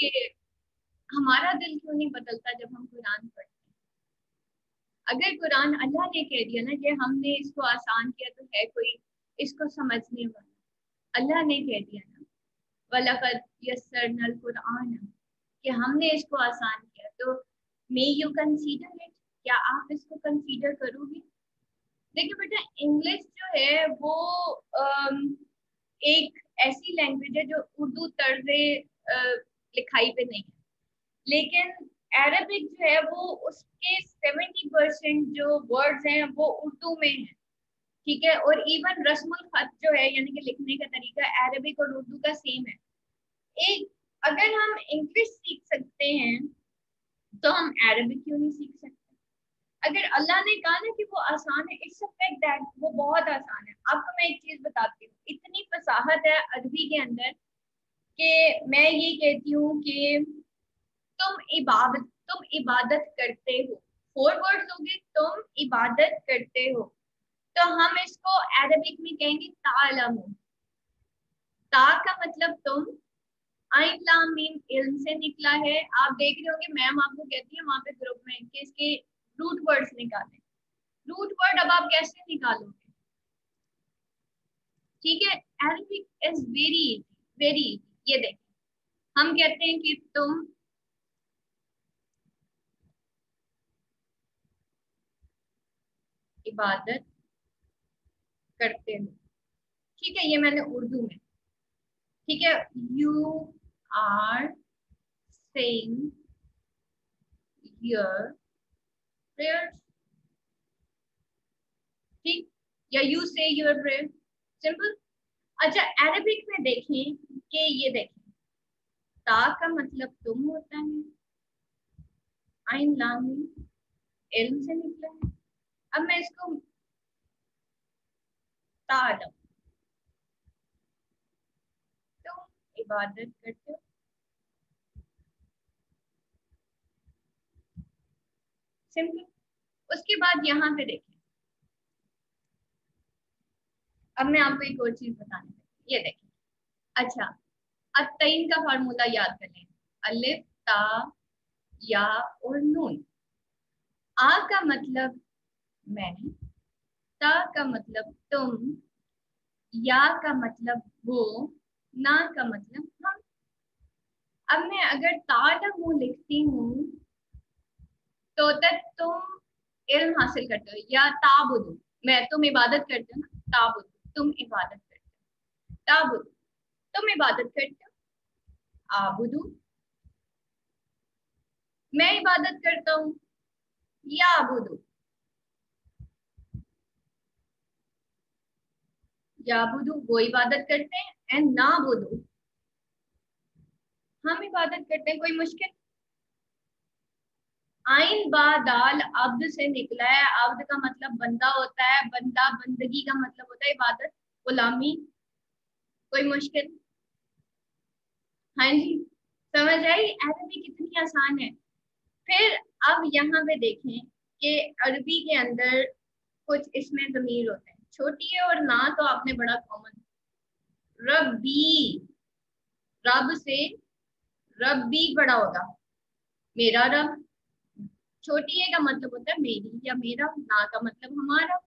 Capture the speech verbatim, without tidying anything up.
कि हमारा दिल क्यों नहीं बदलता जब हम कुरान पढ़ते हैं। अगर कुरान अल्लाह ने कह दिया ना कि हमने इसको आसान किया तो है कोई इसको समझने वाला, अल्लाह ने कह दिया ना वलक़द यस्सरनल कुरान कि हमने इसको आसान किया, तो मे यू कंसीडर इट, क्या आप इसको कंसीडर करोगे। देखिए बेटा इंग्लिश जो है वो एक ऐसी लैंग्वेज है जो उर्दू तर्ज लिखाई पे नहीं है, लेकिन अरबिक जो है वो उसके सेवेंटी परसेंट जो वर्ड्स हैं वो उर्दू में हैं, ठीक है। और इवन रस्मुल खत जो है यानी कि लिखने का तरीका अरबिक और उर्दू का सेम है। एक अगर हम इंग्लिश सीख सकते हैं तो हम अरबिक क्यों नहीं सीख सकते। अगर अल्लाह ने कहा ना कि वो आसान है, इट्स अ फैक्ट दैट वो बहुत आसान है। आपको मैं एक चीज़ बताती हूँ, इतनी फसाहत है अरबी के अंदर कि मैं ये कहती हूँ कि तुम इबादत तुम इबादत करते हो, फोर वर्ड्स होंगे, तुम इबादत करते हो। तो हम इसको अरबिक में कहेंगे तालमो, ता का मतलब तुम, आइन लाम मीम इल्म से निकला है। आप देख रहे होंगे मैम आपको कहती है वहाँ पे ग्रुप में कि इसके रूट वर्ड्स निकालें। रूट वर्ड अब आप कैसे निकालोगे, ठीक है। अरबिक इज वेरी वेरी ये देखें, हम कहते हैं कि तुम इबादत करते हो, ठीक है। ये मैंने उर्दू में, ठीक है, you are saying your prayers, ठीक, या you say your prayer, simple. अच्छा अरबिक में देखें कि ये देखें ता का मतलब तुम होता है, आइन लाम इल्म से निकला है। अब मैं इसको ता दू, तुम इबादत करते हो, सिंपल। उसके बाद यहाँ पे देखें, अब मैं आपको एक और चीज बताने लगी, ये देखें। अच्छा अत्तईन का फार्मूला याद कर लें, अलिफ ता या और नून। आ का मतलब मैं, ता का मतलब तुम, या का मतलब वो, ना का मतलब हम। अब मैं अगर तालमू लिखती हूँ तो तक तुम इल्म हासिल करते हो, या ताबुदू मैं तुम इबादत करते हो ना, ताबुदू तुम इबादत करते हो, ताबुदू तुम इबादत करते हो, आबुदू मैं इबादत करता हूँ, या आबुदू या आबुदू वो इबादत करते हैं, एंड ना बुदू हम इबादत करते हैं। कोई मुश्किल। आइन बा दाल अब्द से निकला है, अब्द का मतलब बंदा होता है, बंदा बंदगी का मतलब होता है इबादत, गुलामी। कोई मुश्किल। हाँ जी समझ आई अरबी कितनी आसान है। फिर अब यहाँ पे देखें कि अरबी के अंदर कुछ इसमें ज़मीर होते हैं, छोटी है और ना तो आपने बड़ा कॉमन। रब्बी, रब से रब्बी बड़ा होगा, मेरा रब। छोटी ए का मतलब होता है मेरी या मेरा, ना का मतलब हमारा।